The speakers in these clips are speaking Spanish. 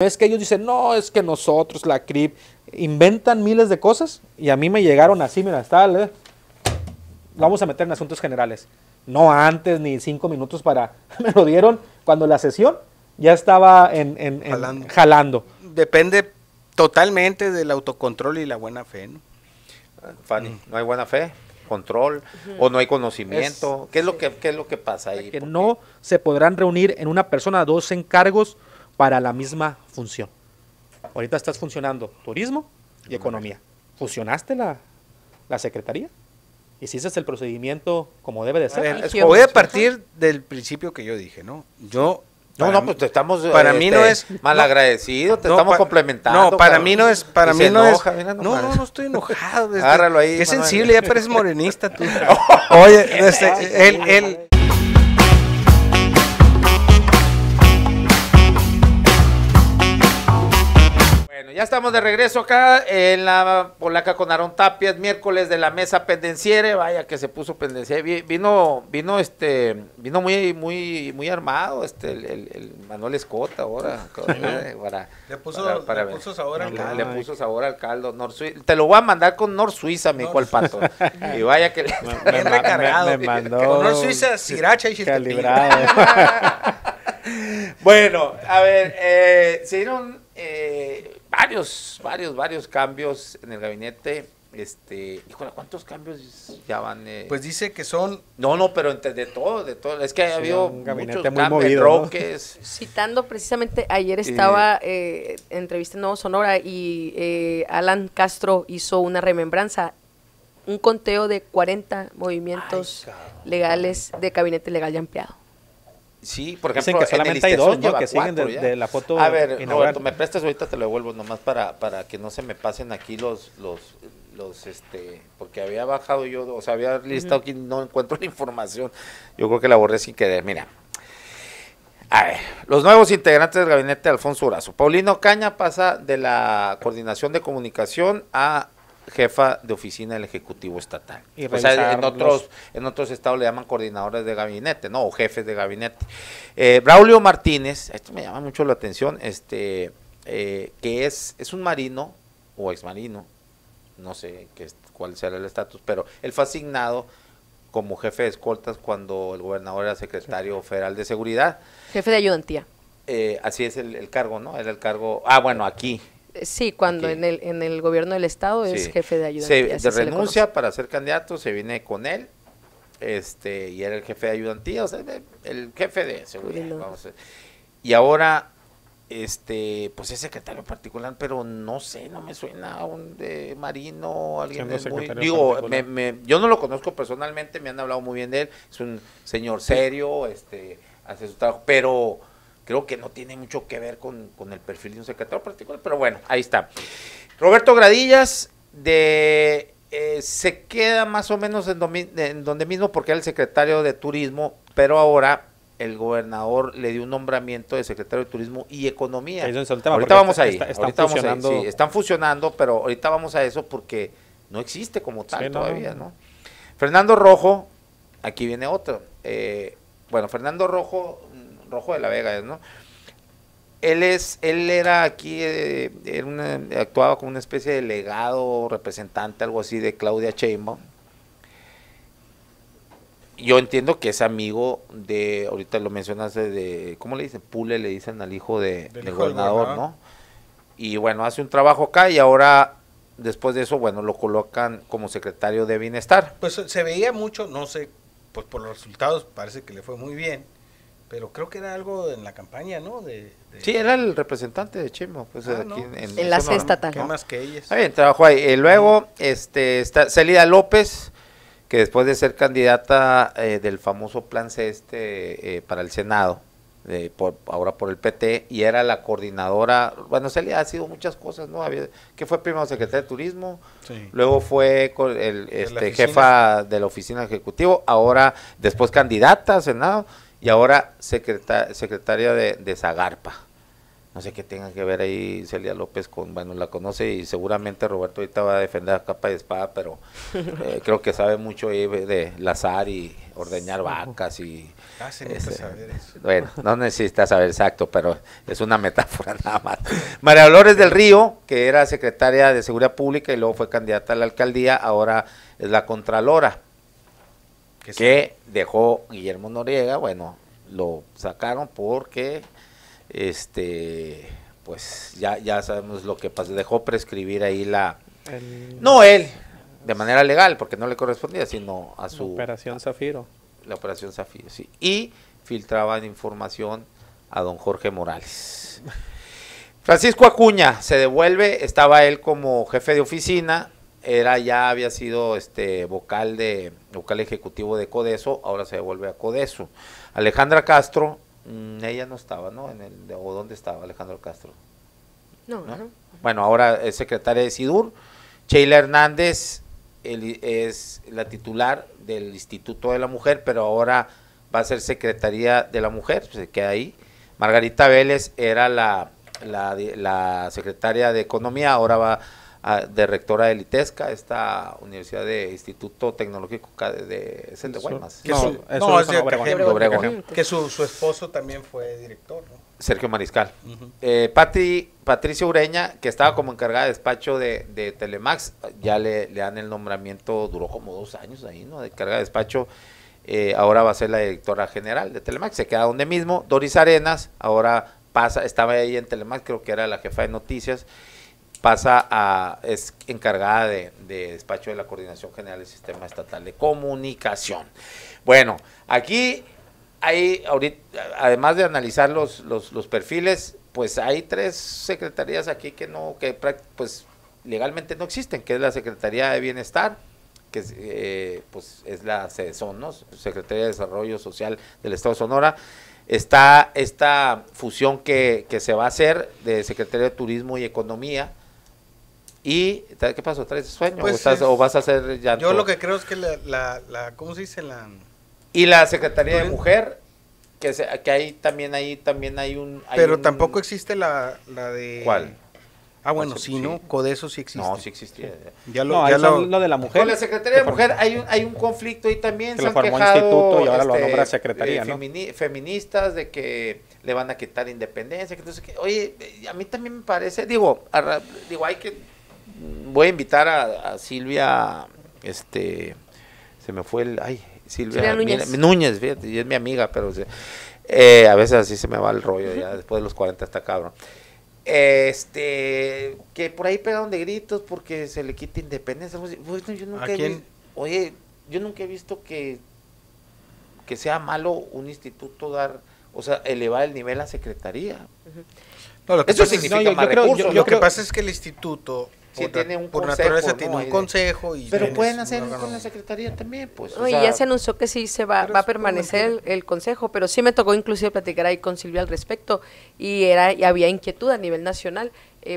Es que ellos dicen, no, es que nosotros, la CRIP, inventan miles de cosas y a mí me llegaron así, mira, está, vamos a meter en asuntos generales. No antes ni 5 minutos para, me lo dieron cuando la sesión ya estaba jalando. Depende totalmente del autocontrol y la buena fe, ¿no? Fanny, no hay buena fe, control, o no hay conocimiento. ¿Qué es lo que pasa ahí? Que no se podrán reunir en una persona 2 encargos para la misma función. Ahorita estás funcionando turismo y economía. Fusionaste la secretaría. Hiciste el procedimiento como debe de ser. Voy a partir del principio que yo dije, ¿no? Pues te estamos... Para mí no es... malagradecido, te estamos complementando. No, para mí no es... Para mí no es... No estoy enojado. Agárralo ahí. Es sensible, ya pareces morenista tú. Oye, él... Ya estamos de regreso acá en La Polaca con Aarón Tapia, miércoles de la mesa pendenciera. Vaya que se puso pendenciera. Vino muy armado el Manuel Scott ahora. Le puso sabor al caldo. Le puso sabor al caldo. Te lo voy a mandar con Nor Suiza, me dijo el pato. Y vaya que bien recargado. Me mandó con Nor Suiza, sriracha y calibrado. Bueno, a ver, se dieron varios cambios en el gabinete. Híjole, ¿cuántos cambios ya van? Pues dice que son... No, pero de todo. Es que ha habido un gabinete muy movido, ¿no? Citando precisamente, ayer estaba entrevista en Nuevo Sonora y Alan Castro hizo una remembranza, un conteo de 40 movimientos legales de gabinete legal ya ampliado. Sí, por ejemplo, dicen que solamente hay 2, ¿no? Que siguen de la foto. A ver, Roberto, me prestas ahorita, te lo devuelvo nomás para que no se me pasen aquí los porque había bajado yo, o sea, había listado aquí, no encuentro la información. Yo creo que la borré sin querer. Mira. A ver, los nuevos integrantes del gabinete de Alfonso Durazo. Paulina Ocaña pasa de la coordinación de comunicación a jefa de oficina del Ejecutivo Estatal. O sea, en otros estados le llaman coordinadores de gabinete, ¿no? O jefes de gabinete. Braulio Martínez, esto me llama mucho la atención, que es un marino o exmarino, no sé cuál será el estatus, pero él fue asignado como jefe de escoltas cuando el gobernador era secretario federal de seguridad. Jefe de ayudantía. Así es el cargo, ¿no? Era el cargo, aquí. Sí, cuando en el gobierno del estado es jefe de ayudantía. Se renuncia para ser candidato, se viene con él, y era el jefe de ayudantía, o sea, el jefe de seguridad. No. Y ahora, pues es secretario particular, pero no sé, no me suena a un marino, alguien es muy... Digo, yo no lo conozco personalmente, me han hablado muy bien de él, es un señor serio, hace su trabajo, pero... Creo que no tiene mucho que ver con el perfil de un secretario particular, pero bueno, ahí está. Roberto Gradillas se queda más o menos en donde mismo porque era el secretario de Turismo, pero ahora el gobernador le dio un nombramiento de secretario de Turismo y Economía. Ahorita vamos ahí. Están fusionando, pero ahorita vamos a eso porque no existe como tal todavía, ¿no? Fernando Rojo, aquí viene otro. Fernando Rojo de la Vega, ¿no? Él era aquí, actuaba como una especie de legado, representante, algo así, de Claudia Chaimba. Yo entiendo que es amigo de, ahorita lo mencionaste, ¿cómo le dicen? Pule, le dicen al hijo del gobernador, ¿no? Y bueno, hace un trabajo acá y ahora... Después de eso, bueno, lo colocan como secretario de Bienestar. Pues se veía mucho, no sé, pues por los resultados parece que le fue muy bien. Pero creo que era algo en la campaña, ¿no? Sí, era el representante de Chimo, pues aquí en la estatal. ¿Qué más que ellas? Bien, trabajó ahí. Luego, está Celida López, que después de ser candidata del famoso Plan C para el Senado, ahora por el PT, y era la coordinadora, bueno, Celida ha sido muchas cosas, ¿no? Que fue primero secretaria de Turismo, luego fue jefa de la oficina ejecutiva, ahora después candidata a Senado, y ahora secretaria de SAGARPA. No sé qué tenga que ver ahí Celida López con, bueno, la conoce y seguramente Roberto ahorita va a defender a capa de espada, pero creo que sabe mucho ahí de lazar y ordeñar vacas y... Ah, sí, saber eso. Bueno, no necesita saber exacto, pero es una metáfora nada más. María Dolores del Río, que era secretaria de Seguridad Pública y luego fue candidata a la alcaldía, ahora es la contralora, que dejó Guillermo Noriega, bueno, lo sacaron porque... pues ya sabemos lo que pasó, dejó prescribir ahí no él, de manera legal, porque no le correspondía, sino a su... Operación Zafiro. La Operación Zafiro, sí. Y filtraban información a don Jorge Morales. Francisco Acuña se devuelve, estaba él como jefe de oficina, había sido vocal ejecutivo de CODESO, ahora se devuelve a CODESO. Alejandra Castro, ella no estaba, ¿no? ¿O dónde estaba Alejandro Castro? No. Bueno, ahora es secretaria de SIDUR. Sheila Hernández es la titular del Instituto de la Mujer, pero ahora va a ser Secretaría de la Mujer, pues se queda ahí. Margarita Vélez era la secretaria de Economía, ahora va de rectora de Litesca, esta universidad de Instituto Tecnológico es el de Guaymas. Obregón. Que su esposo también fue director, ¿no? Sergio Mariscal. Patricia Ureña, que estaba como encargada de despacho de Telemax, ya le dan el nombramiento, duró como 2 años ahí, ¿no? De encargada de despacho, ahora va a ser la directora general de Telemax, se queda donde mismo. Doris Arenas, ahora estaba ahí en Telemax, creo que era la jefa de noticias, es encargada de despacho de la Coordinación General del Sistema Estatal de Comunicación. Bueno, aquí hay, ahorita, además de analizar los perfiles, pues hay 3 secretarías aquí que legalmente no existen, que es la Secretaría de Bienestar, que es la CESON, ¿no? Secretaría de Desarrollo Social del Estado de Sonora. Está esta fusión que se va a hacer de Secretaría de Turismo y Economía. ¿Y qué pasó? ¿Traes sueño? Pues ¿O vas a hacer llanto? Yo lo que creo es que ¿cómo se dice? Y la Secretaría de Mujer, que ahí también hay un... Tampoco existe la de... ¿Cuál? Ah, bueno, sí, ¿no? CODESO sí existe. No, sí existía. Lo de la mujer. Con la Secretaría de Mujer hay un conflicto ahí también. Se formó un instituto y ahora lo nombra secretaría, ¿no? Feministas de que le van a quitar independencia. Entonces, oye, a mí también me parece, voy a invitar a Silvia, se me fue Silvia Núñez, fíjate, y es mi amiga, pero a veces así se me va el rollo, ya después de los 40 está cabrón. Que por ahí pegaron de gritos porque se le quita independencia. Bueno, yo nunca he visto que sea malo un instituto elevar el nivel a secretaría. Eso significa más recursos. Lo que pasa es que el instituto, por naturaleza, tiene un consejo. Pero pueden hacer con la secretaría también, pues. Ya se anunció que sí va a permanecer el consejo, pero sí me tocó inclusive platicar ahí con Silvia al respecto y había inquietud a nivel nacional,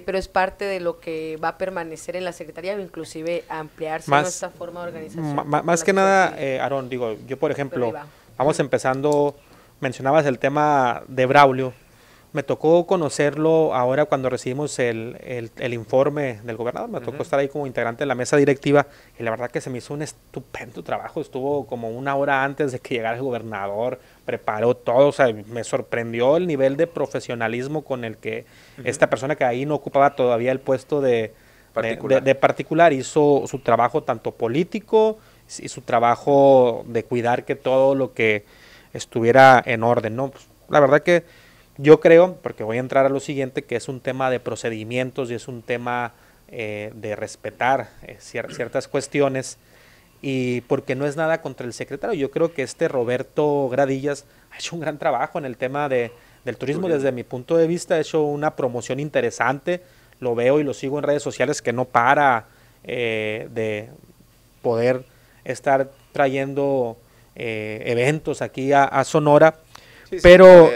pero es parte de lo que va a permanecer en la secretaría, inclusive ampliarse nuestra forma de organización. Más que nada, Aarón, yo por ejemplo, vamos empezando, mencionabas el tema de Braulio. Me tocó conocerlo ahora cuando recibimos el informe del gobernador, me tocó estar ahí como integrante de la mesa directiva y la verdad que se me hizo un estupendo trabajo, estuvo como 1 hora antes de que llegara el gobernador, preparó todo, me sorprendió el nivel de profesionalismo con el que esta persona que ahí no ocupaba todavía el puesto de particular hizo su trabajo tanto político y su trabajo de cuidar que todo lo que estuviera en orden, ¿no? Pues, la verdad que yo creo, porque voy a entrar a lo siguiente, que es un tema de procedimientos y es un tema de respetar ciertas cuestiones, y porque no es nada contra el secretario. Yo creo que Roberto Gradillas ha hecho un gran trabajo en el tema del turismo. Desde mi punto de vista ha hecho una promoción interesante, lo veo y lo sigo en redes sociales, que no para de poder estar trayendo eventos aquí a Sonora. Pero,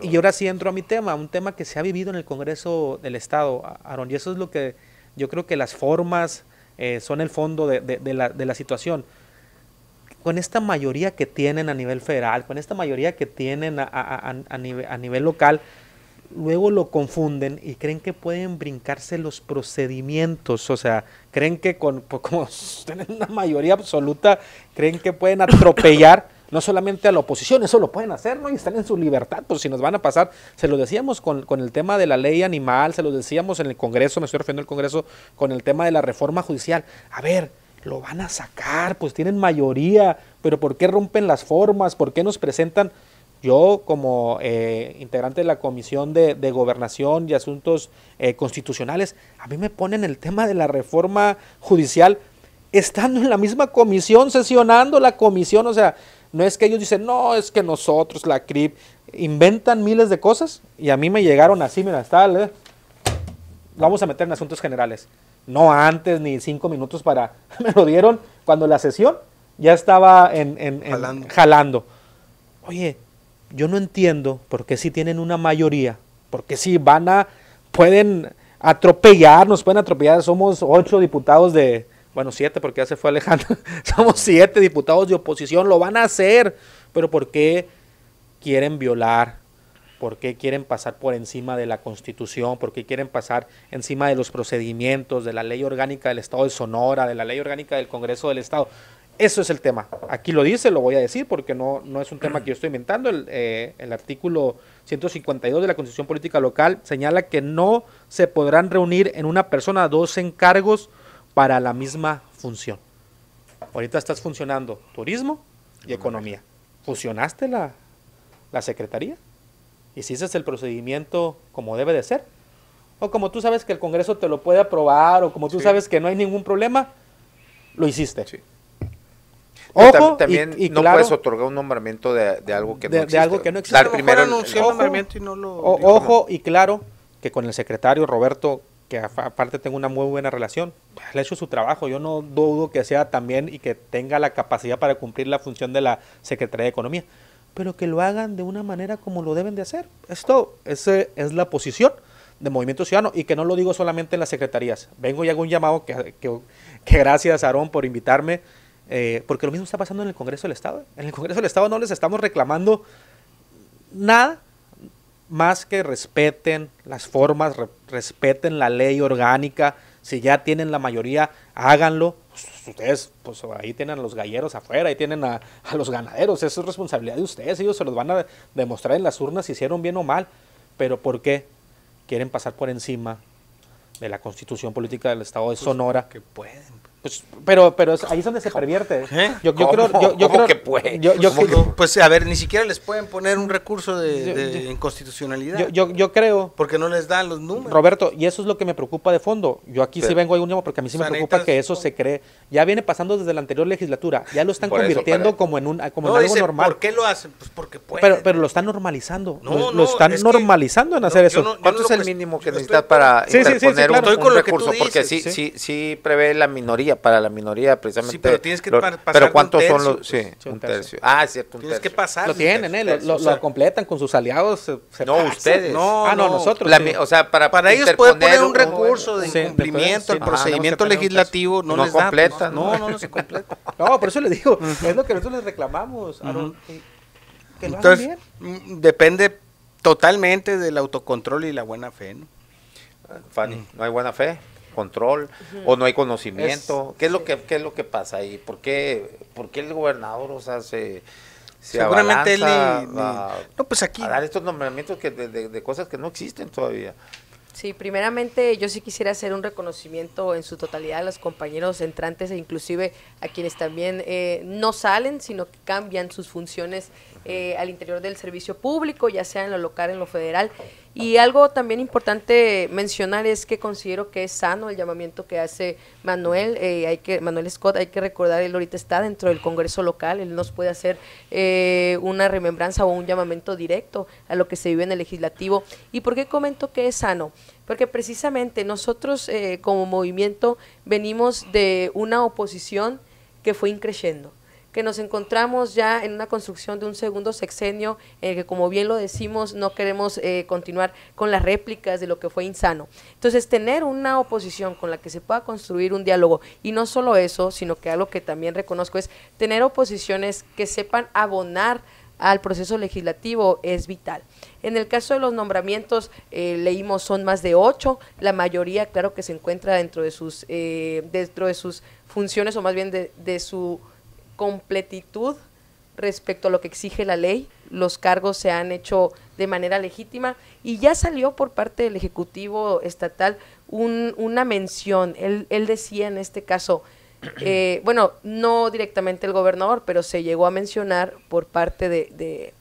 y ahora sí entro a mi tema, un tema que se ha vivido en el Congreso del Estado, Aarón, y eso es lo que yo creo que las formas son el fondo de la situación. Con esta mayoría que tienen a nivel federal, con esta mayoría que tienen a nivel local, luego lo confunden y creen que pueden brincarse los procedimientos, o sea, creen que como tienen una mayoría absoluta, creen que pueden atropellar no solamente a la oposición, eso lo pueden hacer, ¿no? Y están en su libertad, pues si nos van a pasar, se lo decíamos con el tema de la ley animal, se lo decíamos en el Congreso, me estoy refiriendo al Congreso, con el tema de la reforma judicial, a ver, lo van a sacar, pues tienen mayoría, pero ¿por qué rompen las formas? ¿Por qué nos presentan? Yo, como integrante de la Comisión de Gobernación y Asuntos Constitucionales, a mí me ponen el tema de la reforma judicial, estando en la misma comisión, sesionando la comisión, o sea, no es que ellos dicen, no, es que nosotros, la CRIP, inventan miles de cosas, y a mí me llegaron así, mira, está, vamos a meter en asuntos generales, no antes ni 5 minutos para, me lo dieron cuando la sesión ya estaba jalando. Oye, yo no entiendo por qué si tienen una mayoría, porque si van a, pueden atropellarnos, pueden atropellar, somos 8 diputados de, bueno 7 porque ya se fue Alejandro, somos 7 diputados de oposición, lo van a hacer, pero ¿por qué quieren violar? ¿Por qué quieren pasar por encima de la Constitución? ¿Por qué quieren pasar encima de los procedimientos, de la ley orgánica del Estado de Sonora, de la ley orgánica del Congreso del Estado? Eso es el tema. Aquí lo dice, lo voy a decir porque no es un tema que yo estoy inventando. El artículo 152 de la Constitución Política Local señala que no se podrán reunir en una persona 2 encargos para la misma función. Ahorita estás funcionando turismo y economía. ¿Fusionaste la secretaría? ¿Hiciste el procedimiento como debe de ser? O como tú sabes que el Congreso te lo puede aprobar, o como tú sabes que no hay ningún problema, lo hiciste. Sí. Ojo, también no claro, puedes otorgar un nombramiento de algo que no existe. De algo que no existe. Dar primero anunció el nombramiento y no lo... Ojo y claro que con el secretario Roberto, que aparte tengo una muy buena relación, le ha hecho su trabajo. Yo no dudo que sea también y que tenga la capacidad para cumplir la función de la Secretaría de Economía, pero que lo hagan de una manera como lo deben de hacer. Esto es la posición de Movimiento Ciudadano, y que no lo digo solamente en las secretarías. Vengo y hago un llamado que gracias, Aarón, por invitarme. Porque lo mismo está pasando en el Congreso del Estado. En el Congreso del Estado no les estamos reclamando nada más que respeten las formas, respeten la ley orgánica. Si ya tienen la mayoría, háganlo. Ustedes, pues ahí tienen a los galleros afuera, ahí tienen a los ganaderos. Eso es responsabilidad de ustedes. Ellos se los van a demostrar en las urnas si hicieron bien o mal. Pero ¿por qué quieren pasar por encima de la Constitución Política del Estado de Sonora? Que pueden. Pues, pero ahí es donde se pervierte. Pues a ver, ni siquiera les pueden poner un recurso de inconstitucionalidad. Yo creo. Porque no les dan los números. Roberto, y eso es lo que me preocupa de fondo. Yo aquí sí vengo a un tema porque a mí sí me preocupa que eso se cree. Ya viene pasando desde la anterior legislatura. Ya lo están convirtiendo en algo normal. ¿Por qué lo hacen? Pues porque pueden. Pero lo están normalizando. Lo están normalizando en hacer eso. ¿Cuánto es el mínimo que necesitas para interponer un recurso? Porque sí prevé la minoría. Para la minoría, precisamente. Sí, pero tienes que pasar. Pero ¿cuántos son los? Sí, un tercio. Ah, cierto, un tercio. Tienes que pasar. Lo tienen, lo completan con sus aliados. No, ustedes. No, nosotros. O sea, para ellos pueden poner un recurso de incumplimiento al procedimiento legislativo. No les completan. No se completa. No, por eso les digo, es lo que nosotros les reclamamos, Aarón. Que lo hagan bien. Depende totalmente del autocontrol y la buena fe, ¿no? Fanny, ¿no hay buena fe? Control, o no hay conocimiento, ¿qué es lo que pasa ahí? ¿Por qué el gobernador, o sea, se seguramente él no, pues aquí a dar estos nombramientos que de cosas que no existen todavía? Sí, primeramente yo sí quisiera hacer un reconocimiento en su totalidad a los compañeros entrantes e inclusive a quienes también no salen, sino que cambian sus funciones al interior del servicio público, ya sea en lo local, en lo federal. Y algo también importante mencionar es que considero que es sano el llamamiento que hace Manuel, Manuel Scott, hay que recordar, él ahorita está dentro del Congreso local, él nos puede hacer una remembranza o un llamamiento directo a lo que se vive en el legislativo. ¿Y por qué comento que es sano? Porque precisamente nosotros como movimiento venimos de una oposición que fue increciendo, que nos encontramos ya en una construcción de un segundo sexenio en el que, como bien lo decimos, no queremos continuar con las réplicas de lo que fue insano. Entonces, tener una oposición con la que se pueda construir un diálogo, y no solo eso, sino que algo que también reconozco es tener oposiciones que sepan abonar al proceso legislativo es vital. En el caso de los nombramientos, leímos, son más de 8, la mayoría claro que se encuentra dentro de sus funciones, o más bien de su completitud respecto a lo que exige la ley. Los cargos se han hecho de manera legítima y ya salió por parte del Ejecutivo Estatal una mención. Él decía en este caso, bueno, no directamente el gobernador, pero se llegó a mencionar por parte de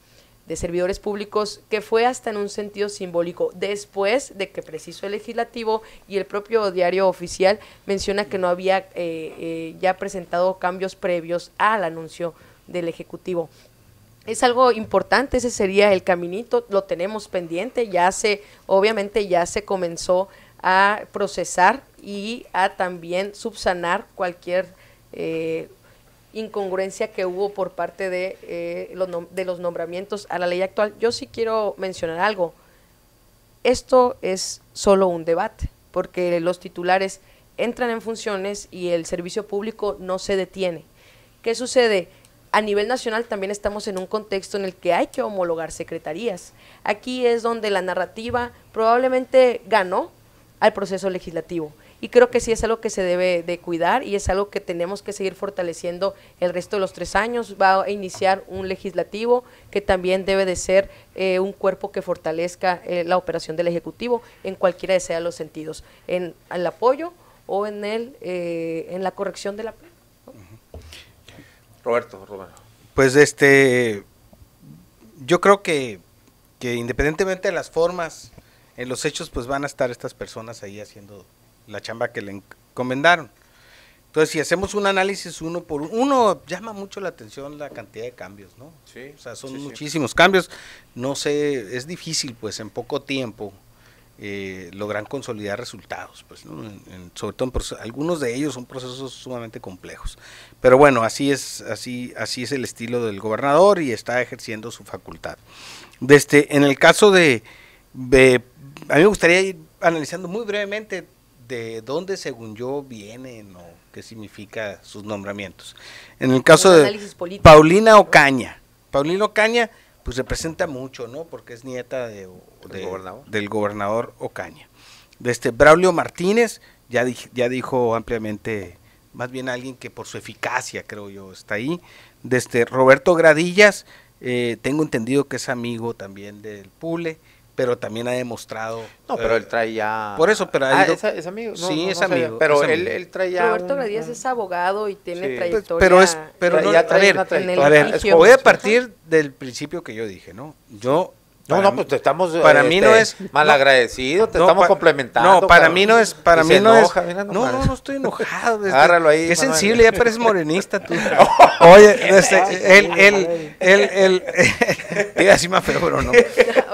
servidores públicos, que fue hasta en un sentido simbólico, después de que precisó el legislativo y el propio diario oficial menciona que no había ya presentado cambios previos al anuncio del Ejecutivo. Es algo importante, ese sería el caminito, lo tenemos pendiente, obviamente ya se comenzó a procesar y a también subsanar cualquier incongruencia que hubo por parte de los nombramientos a la ley actual. Yo sí quiero mencionar algo, esto es solo un debate, porque los titulares entran en funciones y el servicio público no se detiene. ¿Qué sucede? A nivel nacional también estamos en un contexto en el que hay que homologar secretarías. Aquí es donde la narrativa probablemente ganó al proceso legislativo. Y creo que sí es algo que se debe de cuidar y es algo que tenemos que seguir fortaleciendo el resto de los 3 años. Va a iniciar un legislativo que también debe de ser un cuerpo que fortalezca la operación del Ejecutivo en cualquiera de sea los sentidos, en el apoyo o en la corrección de la plena. Roberto. Pues yo creo que independientemente de las formas, en los hechos pues van a estar estas personas ahí haciendo la chamba que le encomendaron. Entonces si hacemos un análisis uno por uno, llama mucho la atención la cantidad de cambios, ¿no? Sí, o sea, son muchísimos cambios, no sé, es difícil pues en poco tiempo lograr consolidar resultados, pues, ¿no? Sobre todo algunos de ellos son procesos sumamente complejos, pero bueno, así es el estilo del gobernador y está ejerciendo su facultad. En el caso de a mí me gustaría ir analizando muy brevemente de dónde, según yo, vienen o qué significa sus nombramientos. En el caso de Paulina Ocaña, pues representa mucho, ¿no? Porque es nieta del gobernador Ocaña. Braulio Martínez, ya dijo ampliamente, más bien alguien que por su eficacia, creo yo, está ahí. Roberto Gradillas, tengo entendido que es amigo también del PULE, pero también ha demostrado… No, pero él trae ya… Por eso, pero… ¿Es amigo? No, sí, no, es amigo. Sabía, pero es amigo. Él trae ya… Roberto Gradillas es abogado y tiene trayectoria… Pero voy a partir del principio que yo dije, ¿no? Pues te estamos… Para mí no es… Malagradecido, estamos complementando. No, para mí no es… No estoy enojado. Agárralo ahí. Es sensible, ya pareces morenista tú. Oye, él… Te iba a decir más feo, pero no.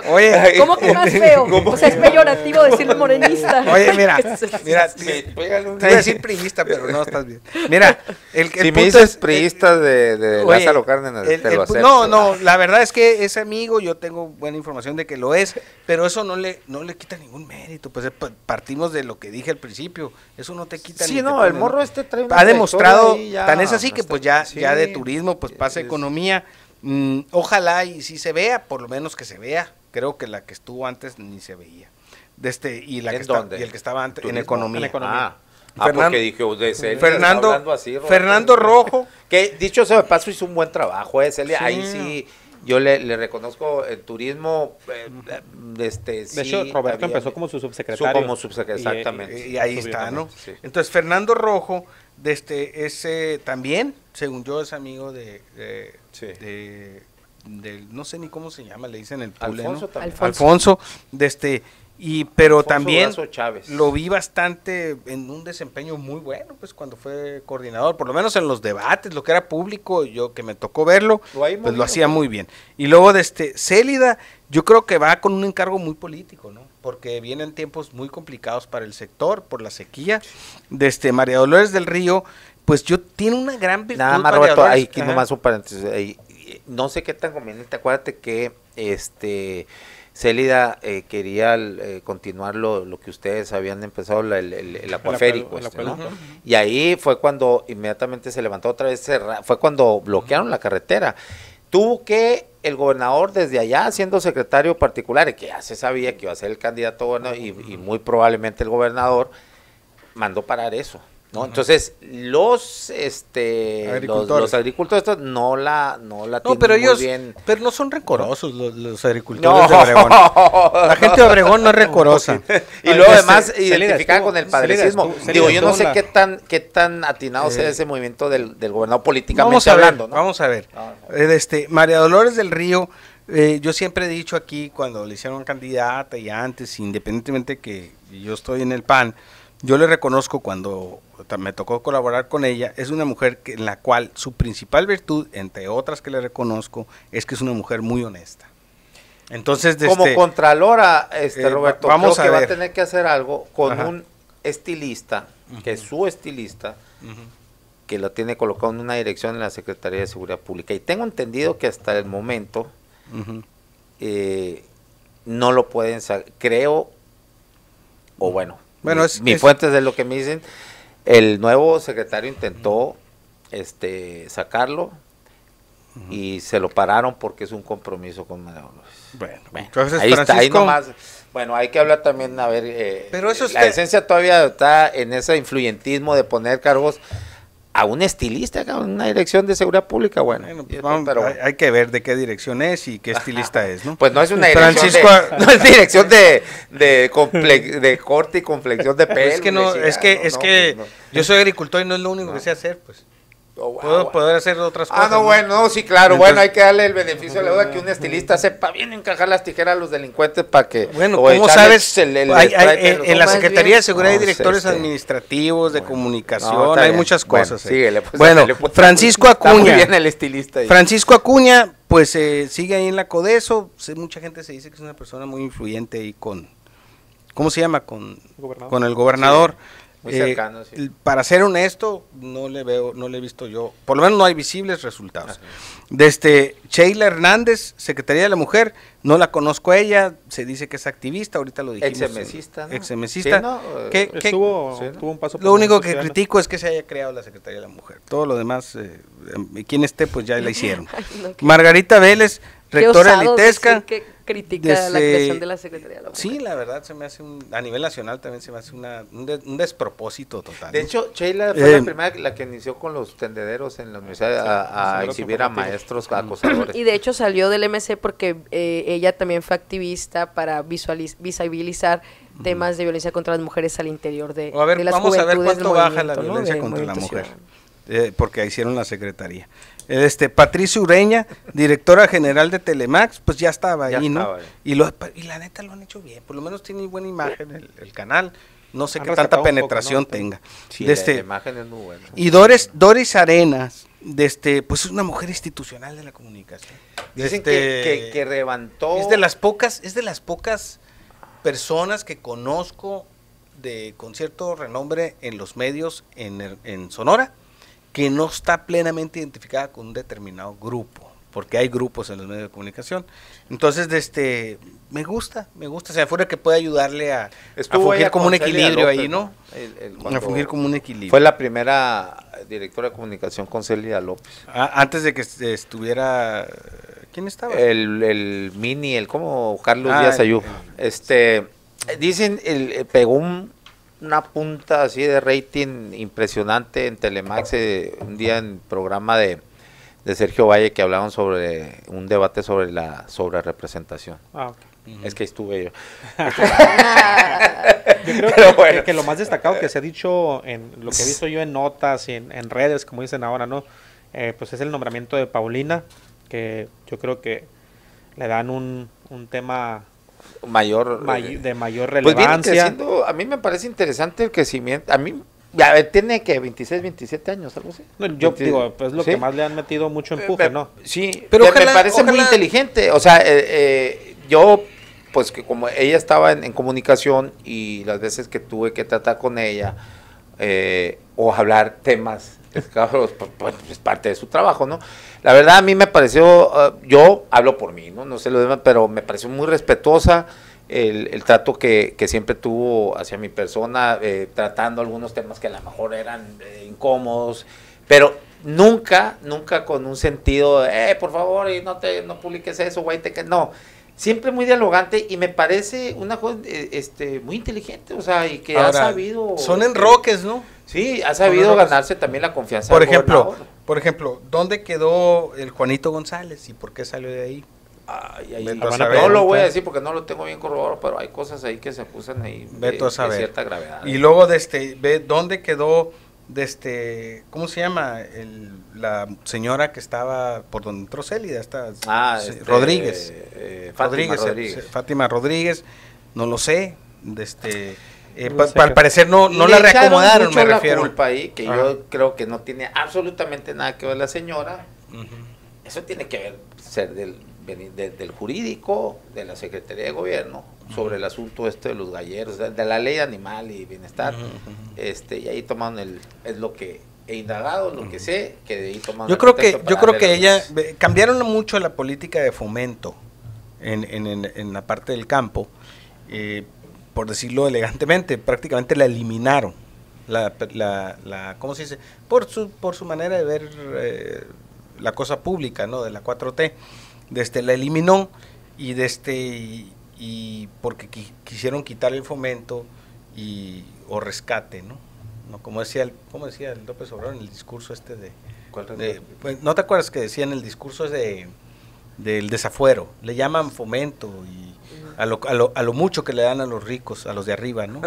Oye, ¿cómo que más feo? O sea, es peyorativo decirle morenista. Oye, mira, te iba a decir priista, pero no, estás bien. Mira, si me dices priista de Lázaro Cárdenas, te lo acepto. No, la verdad es que es amigo, yo tengo buena información de que lo es, pero eso no le quita ningún mérito, pues partimos de lo que dije al principio, eso no te quita ningún mérito. Sí, el morro trae una ha demostrado, ya, tan es así que pues ya de turismo pues pasa economía, ojalá y sí se vea, por lo menos que se vea, creo que la que estuvo antes ni se veía, el que estaba antes en economía. Porque dije, usted Fernando, así, Fernando Rojo, que dicho sea de paso hizo un buen trabajo, ahí sí. Yo le reconozco el turismo. De hecho, Roberto empezó como su subsecretario. Exactamente. Y ahí está, ¿no? Sí. Entonces, Fernando Rojo, también, según yo, es amigo de no sé ni cómo se llama, le dicen el PULE, Alfonso, ¿no? Alfonso, pero también lo vi bastante en un desempeño muy bueno, pues cuando fue coordinador, por lo menos en los debates, lo que era público, yo que me tocó verlo, pues lo hacía muy bien. Y luego Celida, yo creo que va con un encargo muy político, ¿no? Porque vienen tiempos muy complicados para el sector, por la sequía. María Dolores del Río, pues tiene una gran virtud. Nada más, Roberto, ahí nomás un paréntesis, no sé qué tan conveniente, acuérdate que Celida quería continuar lo que ustedes habían empezado, el acuaférico, ¿no? Y ahí fue cuando inmediatamente se levantó otra vez, fue cuando bloquearon la carretera. Tuvo que el gobernador desde allá, siendo secretario particular, que ya se sabía que iba a ser el candidato, bueno, y muy probablemente el gobernador, mandó parar eso, ¿no? Entonces, los agricultores no la tienen, pero ellos, muy bien. Pero no son recorosos los agricultores de Obregón. La gente de Obregón no es recorosa. Y luego además identificaban con el padrecismo. Digo, yo no sé qué tan atinado sea ese movimiento del gobernador políticamente hablando, ¿no? Vamos a ver. María Dolores del Río, yo siempre he dicho aquí, cuando le hicieron candidata y antes, independientemente que yo estoy en el PAN, yo le reconozco, cuando me tocó colaborar con ella, es una mujer en la cual su principal virtud, entre otras que le reconozco, es que es una mujer muy honesta. Entonces, como contralora, Roberto, vamos creo a que ver. Va a tener que hacer algo con un estilista, que es su estilista, que lo tiene colocado en una dirección en la Secretaría de Seguridad Pública. Y tengo entendido que hasta el momento no lo pueden sacar, creo, o bueno. Bueno, mi fuente es de lo que me dicen. El nuevo secretario intentó sacarlo y se lo pararon porque es un compromiso con María Dolores. Bueno, entonces ahí Francisco, está, ahí nomás. Bueno, hay que hablar también, a ver, pero eso la esencia todavía está en ese influyentismo de poner cargos a un estilista, a una dirección de seguridad pública, bueno pues vamos, pero bueno. Hay que ver de qué dirección es y qué estilista es, ¿no? Pues no es una dirección, Francisco, no es dirección de corte y complexión de pelo. Es que yo soy agricultor y no es lo único que sé hacer, pues. Oh, wow, poder hacer otras cosas. Sí, claro. Entonces, bueno, hay que darle el beneficio de la duda que un estilista sepa bien encajar las tijeras a los delincuentes para que. Bueno, ¿cómo sabes? En la Secretaría de Seguridad hay directores administrativos, de comunicación, hay muchas cosas. Bueno, síguele, pues, Francisco Acuña. Está muy bien el estilista ahí. Francisco Acuña, pues sigue ahí en la CODESO. Mucha gente se dice que es una persona muy influyente ahí con. ¿Cómo se llama? Con el gobernador. Sí. Muy cercano, sí. Para ser honesto, no le he visto yo, por lo menos no hay visibles resultados. Desde Sheila Hernández, Secretaría de la Mujer, no la conozco a ella, se dice que es activista, ahorita lo dijimos. Ex-emesista, ¿no? Ex-emesista. Sí, no, tuvo un paso. Lo único que critico es que se haya creado la Secretaría de la Mujer. Todo lo demás, quien esté, pues ya la hicieron. Margarita Vélez, rectora de Litesca. Critica la creación de la Secretaría de la Mujer. Sí, la verdad se me hace a nivel nacional también se me hace un despropósito total. De hecho, Sheila fue la primera que inició con los tendederos en la universidad a exhibir a maestros acosadores. Y de hecho salió del MC porque ella también fue activista para visibilizar temas de violencia contra las mujeres al interior de las juventudes. A ver, vamos a ver cuánto baja la violencia contra la mujer, porque hicieron la secretaría. Patricia Ureña, directora general de Telemax, pues ya estaba ahí, ¿no? Y la neta lo han hecho bien, por lo menos tiene buena imagen el canal, no sé qué tanta penetración tenga. Sí, la imagen es muy buena. Y Doris Arenas, pues es una mujer institucional de la comunicación. Dicen que levantó. Es de las pocas personas que conozco con cierto renombre en los medios en Sonora, que no está plenamente identificada con un determinado grupo, porque hay grupos en los medios de comunicación. Entonces, me gusta, o sea, fuera que pueda ayudarle a fungir como un equilibrio ahí, ¿no? A fungir como un equilibrio. Fue la primera directora de comunicación con Celida López. Antes de que estuviera, ¿quién estaba? Carlos Díaz Ayub. Dicen, pegó una punta así de rating impresionante en Telemax, un día en programa de Sergio Valle que hablaban sobre un debate sobre la sobrerepresentación. Es que estuve yo. Yo creo que lo más destacado que se ha dicho, en lo que he visto yo en notas y en redes, como dicen ahora, ¿no? Pues es el nombramiento de Paulina, que yo creo que le dan un tema de mayor relevancia. Pues a mí me parece interesante el crecimiento. A mí, a ver, tiene que 26, 27 años, algo así. No, yo digo, pues lo que más le han metido mucho empuje, ¿no? Sí, pero me parece muy inteligente. O sea, yo, pues que como ella estaba en comunicación y las veces que tuve que tratar con ella o hablar temas, es parte de su trabajo, ¿no? La verdad a mí me pareció, yo hablo por mí, no sé lo demás, pero me pareció muy respetuosa el trato que siempre tuvo hacia mi persona, tratando algunos temas que a lo mejor eran incómodos, pero Nunca con un sentido, por favor, y no publiques eso, güey, no. Siempre muy dialogante y me parece una cosa muy inteligente, o sea, y que ahora, ha sabido... Son enroques, ¿no? Sí, ha sabido ganarse también la confianza del gobernador. Por ejemplo, ¿dónde quedó el Juanito González y por qué salió de ahí? No lo voy a decir porque no lo tengo bien corroborado, pero hay cosas ahí que se acusan ahí de cierta gravedad. Y luego, ve dónde quedó... ¿cómo se llama? La señora que estaba por donde entró Celida, Rodríguez. Fátima Rodríguez, no lo sé, al parecer no la reacomodaron, me refiero. Culpa ahí, que yo creo que no tiene absolutamente nada que ver la señora, eso tiene que ver, ser del jurídico, de la Secretaría de Gobierno, sobre el asunto de los galleros, de la ley animal y bienestar, y ahí toman es lo que he indagado, lo que sé, que de ahí toman. Yo creo que ella, cambiaron mucho la política de fomento en la parte del campo, por decirlo elegantemente, prácticamente la eliminaron, ¿cómo se dice? Por su manera de ver la cosa pública, ¿no? De la 4T, la eliminó y y porque quisieron quitar el fomento o rescate, ¿no? Como decía el López Obrador en el discurso ¿no te acuerdas que decía en el discurso del desafuero? Le llaman fomento y a lo mucho que le dan a los ricos, a los de arriba, ¿no?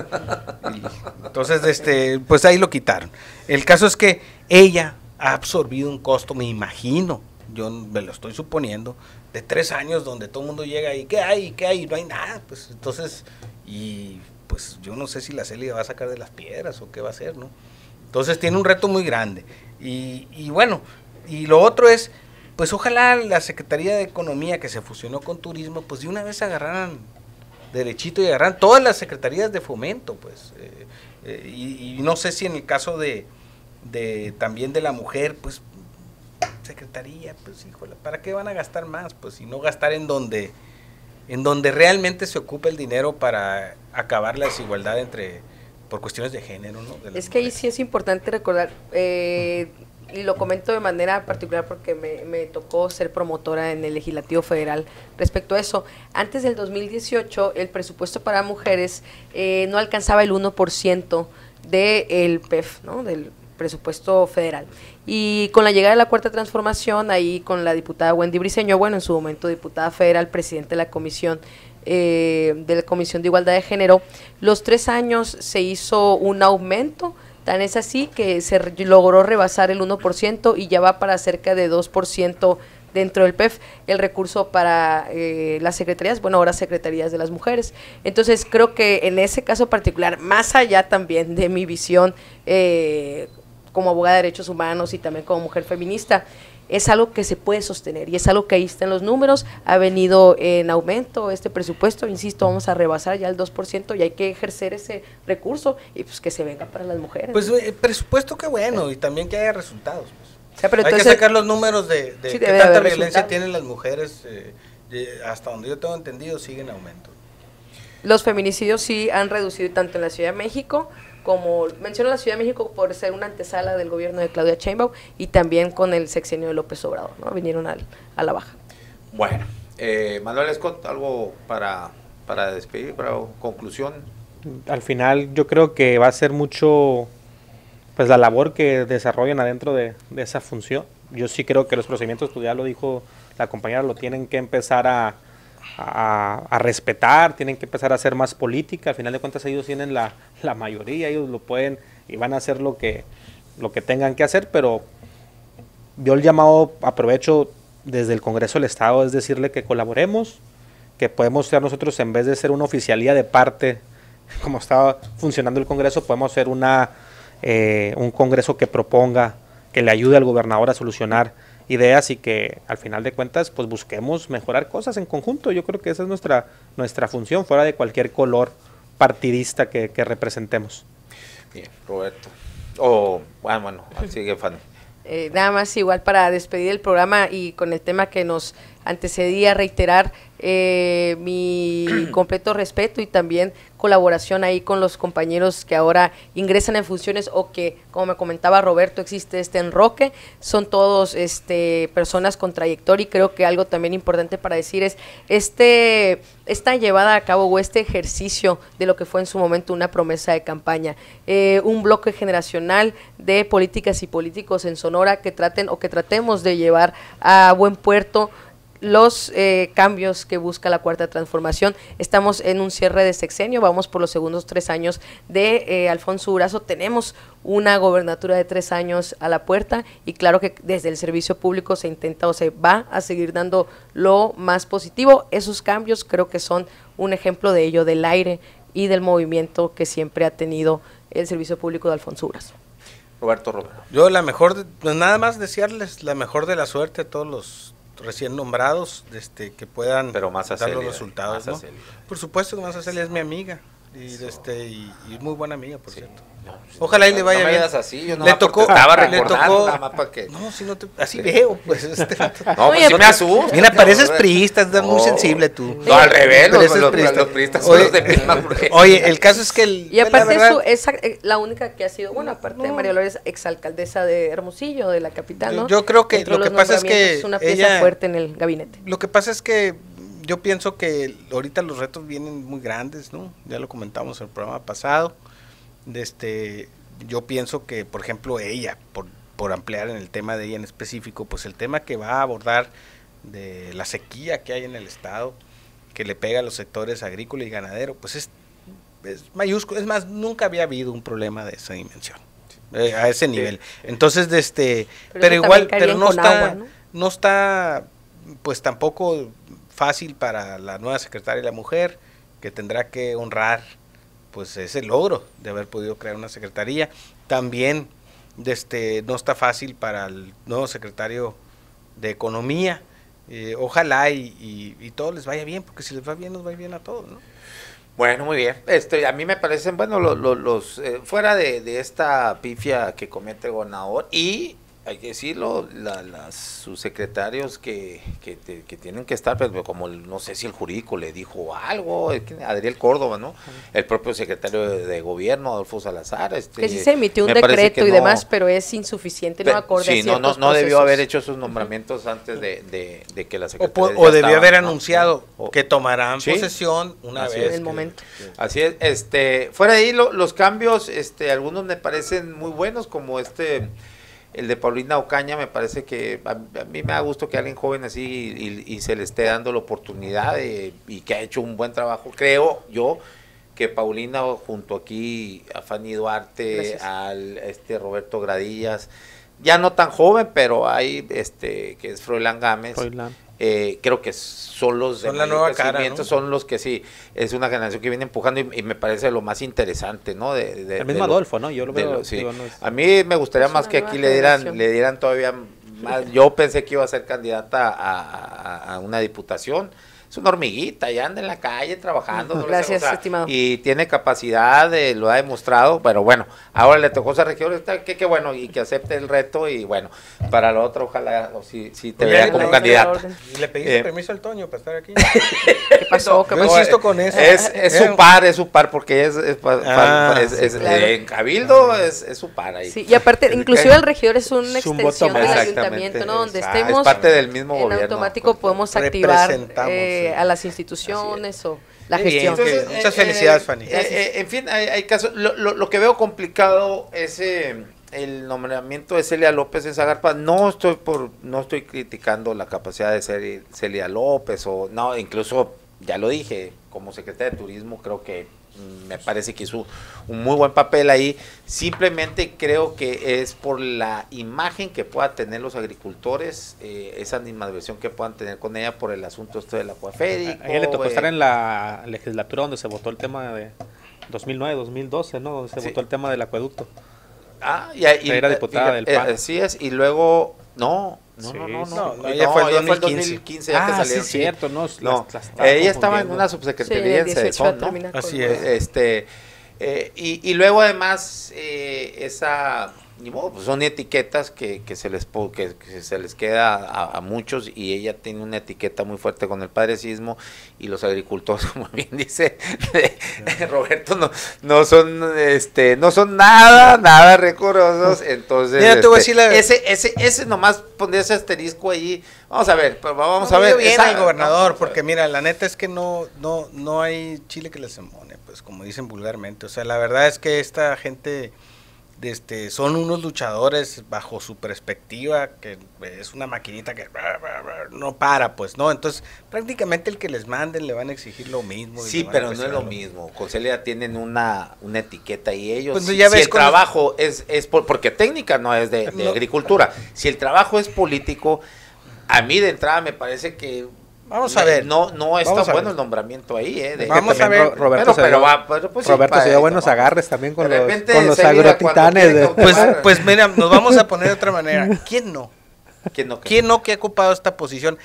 Entonces, pues ahí lo quitaron. El caso es que ella ha absorbido un costo, me imagino, yo me lo estoy suponiendo, de 3 años donde todo el mundo llega y ¿qué hay? No hay nada, pues entonces, y pues yo no sé si la Celida va a sacar de las piedras o qué va a hacer, ¿no? Entonces tiene un reto muy grande, y bueno, y lo otro es, pues ojalá la Secretaría de Economía que se fusionó con Turismo, pues de una vez agarraran derechito y agarraran todas las secretarías de fomento, pues, y no sé si en el caso también de la mujer, pues, secretaría, pues híjole, ¿para qué van a gastar más? Pues si no gastar en donde realmente se ocupa el dinero para acabar la desigualdad por cuestiones de género, ¿no? Es que ahí sí es importante recordar, y lo comento de manera particular porque me tocó ser promotora en el Legislativo Federal respecto a eso. Antes del 2018 el presupuesto para mujeres no alcanzaba el 1% del PEF, ¿no? Del presupuesto federal. Y con la llegada de la Cuarta Transformación, ahí con la diputada Wendy Briceño, bueno, en su momento diputada federal, presidente de la Comisión de Igualdad de Género, los 3 años se hizo un aumento, tan es así que se logró rebasar el 1% y ya va para cerca de 2% dentro del PEF, el recurso para las secretarías, bueno, ahora secretarías de las mujeres. Entonces, creo que en ese caso particular, más allá también de mi visión como abogada de derechos humanos y también como mujer feminista, es algo que se puede sostener y es algo que ahí está en los números, ha venido en aumento este presupuesto, insisto, vamos a rebasar ya el 2% y hay que ejercer ese recurso y pues que se venga para las mujeres. Pues el presupuesto, qué bueno, y también que haya resultados. O sea, pero entonces, hay que sacar los números de sí, qué tanta violencia tienen las mujeres, hasta donde yo tengo entendido siguen aumento. Los feminicidios sí han reducido tanto en la Ciudad de México, como menciono la Ciudad de México por ser una antesala del gobierno de Claudia Chaimba y también con el sexenio de López Obrador, ¿no? Vinieron a la baja. Bueno, Manuel Scott, algo para despedir, para conclusión. Al final yo creo que va a ser mucho pues la labor que desarrollan adentro de esa función. Yo sí creo que los procedimientos, pues ya lo dijo la compañera, lo tienen que empezar a respetar, tienen que empezar a hacer más política. Al final de cuentas ellos tienen la mayoría, ellos lo pueden y van a hacer lo que tengan que hacer, pero yo el llamado aprovecho desde el Congreso del Estado, es decirle que colaboremos, que podemos ser nosotros, en vez de ser una oficialía de parte, como estaba funcionando el Congreso, podemos ser un Congreso que proponga, que le ayude al gobernador a solucionar ideas y que al final de cuentas pues busquemos mejorar cosas en conjunto. Yo creo que esa es nuestra función, fuera de cualquier color partidista que representemos. Bien, Roberto. Bueno, sigue Fanny. Nada más igual para despedir el programa y con el tema que nos antecedía reiterar mi completo respeto y también colaboración ahí con los compañeros que ahora ingresan en funciones o que, como me comentaba Roberto, existe este enroque. Son todos personas con trayectoria, y creo que algo también importante para decir es esta llevada a cabo o este ejercicio de lo que fue en su momento una promesa de campaña, un bloque generacional de políticas y políticos en Sonora que traten o que tratemos de llevar a buen puerto los cambios que busca la Cuarta Transformación. Estamos en un cierre de sexenio, vamos por los segundos 3 años de Alfonso Durazo, tenemos una gobernatura de 3 años a la puerta, y claro que desde el servicio público se intenta o se va a seguir dando lo más positivo. Esos cambios creo que son un ejemplo de ello, del aire y del movimiento que siempre ha tenido el servicio público de Alfonso Durazo. Roberto. Yo pues nada más desearles la mejor de la suerte a todos los recién nombrados, que puedan dar los resultados, ¿no? Por supuesto, más a Celia es mi amiga y muy buena amiga, por cierto. Ojalá y le vaya bien. Así, yo le tocó, no, si no te, así veo, pues no, pues sí me asusta. Mira, pareces priista, estás muy sensible tú. No, al revés, los priistas son los de Pisma. Oye, el caso es que y aparte es la única que ha sido, bueno, aparte de María Dolores, exalcaldesa de Hermosillo, de la capital, ¿no? Yo creo que lo que pasa es que es una pieza fuerte en el gabinete. Lo que pasa es que yo pienso que ahorita los retos vienen muy grandes, ¿no? Ya lo comentamos en el programa pasado. Yo pienso que, por ejemplo, ella, por ampliar en el tema de ella en específico, pues el tema que va a abordar de la sequía que hay en el estado, que le pega a los sectores agrícola y ganadero, pues es mayúsculo. Es más, nunca había habido un problema de esa dimensión, a ese nivel. Entonces, pero igual, pero no está, pues tampoco fácil para la nueva secretaria de la mujer, que tendrá que honrar pues ese logro de haber podido crear una secretaría. También no está fácil para el nuevo secretario de Economía. Ojalá y todo les vaya bien, porque si les va bien, nos va bien a todos, ¿no? Bueno, muy bien. A mí me parecen, bueno, los fuera de esta pifia que comete el gobernador, y hay que decirlo, sus secretarios que tienen que estar, pero como no sé si el jurídico le dijo algo, Adriel Córdoba, ¿no? El propio secretario de gobierno, Adolfo Salazar. Que sí se emitió un decreto y no, demás, pero es insuficiente, no acorde a ciertos procesos. No debió haber hecho sus nombramientos antes de que la secretaria. O debió haber anunciado que tomarán posesión una vez. En el momento. Así es. Fuera de ahí, los cambios, algunos me parecen muy buenos, como el de Paulina Ocaña. Me parece que a mí me da gusto que alguien joven así y se le esté dando la oportunidad y que ha hecho un buen trabajo. Creo yo que Paulina, junto aquí a Fanny Duarte, al Roberto Gradillas, ya no tan joven, pero hay que es Froilán Gámez. Creo que son los de la nueva cara, ¿no? Son los que sí, es una generación que viene empujando y me parece lo más interesante, ¿no? El mismo Adolfo, ¿no? Yo lo veo. Digo, no es, a mí me gustaría más que aquí le dieran todavía más. Yo pensé que iba a ser candidata a una diputación. Es una hormiguita, ya anda en la calle trabajando. No gracias, estimado. Y tiene capacidad, lo ha demostrado, pero bueno, ahora le tocó ser regidor, que bueno, y que acepte el reto, y bueno, para la otra, ojalá, si te vea como candidata. ¿Le pediste permiso al Toño para estar aquí? ¿Qué pasó? ¿Qué insisto con eso? Es su par, porque en Cabildo es su par ahí. Sí, y aparte, inclusive el regidor es una extensión del ayuntamiento, ¿no? Donde estemos, es parte del mismo gobierno. En automático podemos activar a las instituciones o la gestión. Entonces, muchas felicidades, Fanny. En fin, hay casos. Lo que veo complicado es el nombramiento de Celida López en SAGARPA. No estoy criticando la capacidad de Celida López, o no, incluso ya lo dije, como secretaria de Turismo creo que me parece que hizo un muy buen papel ahí. Simplemente creo que es por la imagen que pueda tener los agricultores, esa animadversión que puedan tener con ella por el asunto de la Coaférica. A ella le tocó estar en la legislatura donde se votó el tema de 2009-2012, ¿no? Donde se votó el tema del acueducto. Era diputada del PAN. Así es, y luego no, ella fue en 2015, ya que salieron. Sí, cierto, ella estaba en una subsecretaría en Cedefón, ¿no? Así es. Y luego además esa Y bueno, pues son etiquetas que se les queda a muchos, y ella tiene una etiqueta muy fuerte con el padrecismo, y los agricultores, como bien dice Roberto, no son nada recursos. Entonces, mira, te voy a decir ese nomás pondría ese asterisco allí. Vamos a ver, pero vamos a ver. Bien al gobernador, porque mira, la neta es que no hay chile que les embone, pues, como dicen vulgarmente. O sea, la verdad es que esta gente son unos luchadores bajo su perspectiva, que es una maquinita que no para, pues, ¿no? Entonces, prácticamente el que les manden le van a exigir lo mismo. Sí, pero no es lo mismo. Con Celia tienen una etiqueta, y ellos, pues, si el trabajo es porque técnica no es de agricultura, si el trabajo es político, a mí de entrada me parece que... Vamos a ver. No está bueno el nombramiento ahí, Vamos a ver. Roberto se dio buenos agarres también con los agrotitanes. Pues mira, nos vamos a poner de otra manera. ¿Quién no? ¿Quién no que ha ocupado esta posición?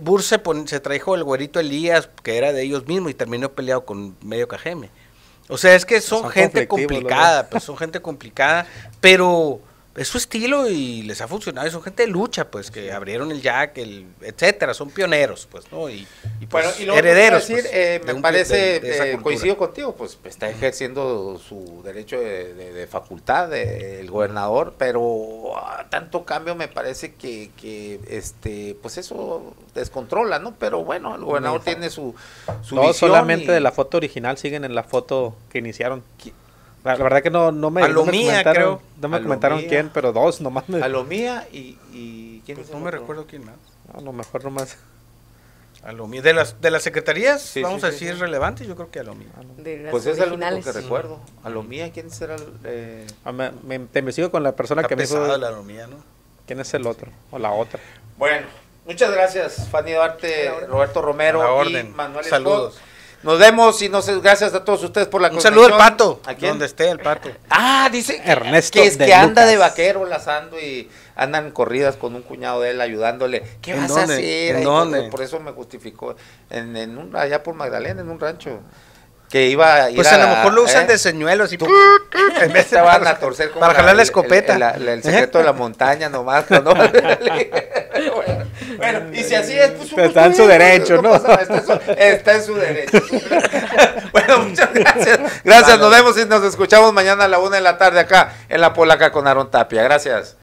Burse se trajo el güerito Elías, que era de ellos mismos, y terminó peleado con medio cajeme. O sea, es que son gente complicada, pues, son gente complicada, pero... es su estilo y les ha funcionado, y son gente de lucha, pues, que abrieron el Jack, etcétera, son pioneros, pues, ¿no? Y pues, bueno, y lo herederos. Decir, pues, me parece, coincido contigo, pues está ejerciendo su derecho de facultad el gobernador, pero tanto cambio me parece que pues eso descontrola, ¿no? Pero bueno, el gobernador tiene su no, visión. Solamente de la foto original siguen en la foto que iniciaron. La verdad que no me comentaron quién, pero dos nomás. Alomía y quién, pues no me recuerdo quién más. A lo mejor nomás. Alomía. De las secretarías, sí, vamos a decir, relevantes, yo creo que Alomía. Pues es el único que recuerdo. Alomía, ¿quién será? Me sigo con la persona que me hizo. La Alomía, ¿no? ¿Quién es el otro? O la otra. Bueno, muchas gracias, Fanny Duarte, Roberto Romero y Manuel Scott. Saludos. Nos vemos y gracias a todos ustedes por la conexión. Un saludo al Pato, donde esté el Pato. Ah, dice Ernesto que es que anda de vaquero lazando y andan corridas con un cuñado de él ayudándole. ¿Qué vas a hacer? Por eso me justificó, allá por Magdalena, en un rancho. Que iba a ir, pues a lo mejor lo usan de señuelos y en vez de van a torcer como para jalar la escopeta. El secreto de la montaña nomás. Bueno, y si así es, pues... está en su derecho, ¿no? Está en su derecho. Bueno, muchas gracias. Gracias, nos vemos y nos escuchamos mañana a la 1:00 de la tarde acá en La Polaca con Aarón Tapia. Gracias.